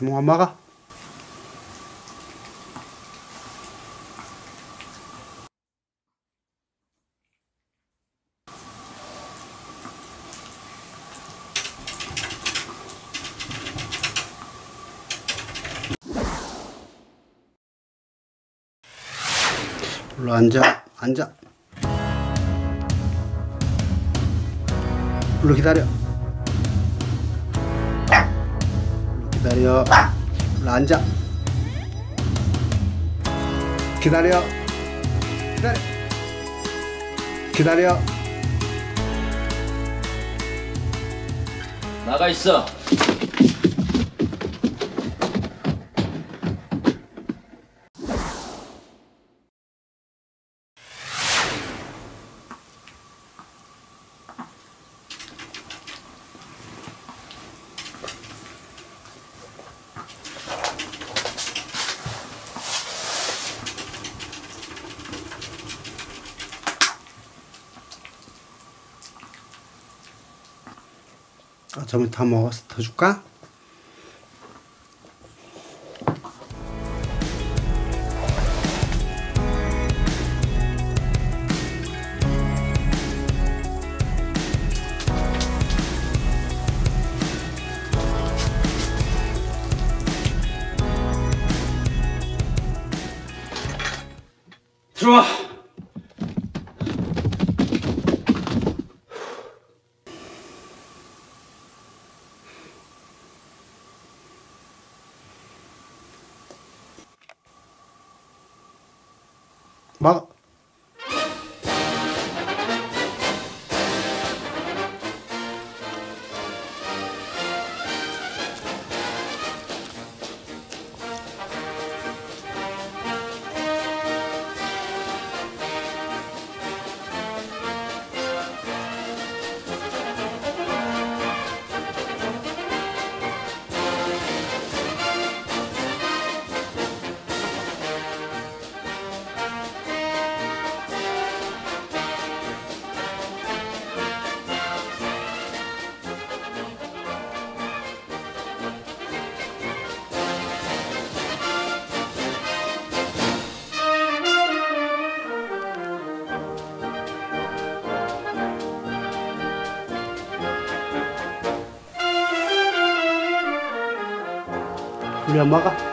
자몽아 먹어. 일로 앉아, 앉아. 일로 기다려. 일로 기다려. 일로 앉아. 기다려. 기다려. 기다려. 나가 있어. 자몽 다 먹었어. 더 줄까? 들어와. 막 우리 엄마가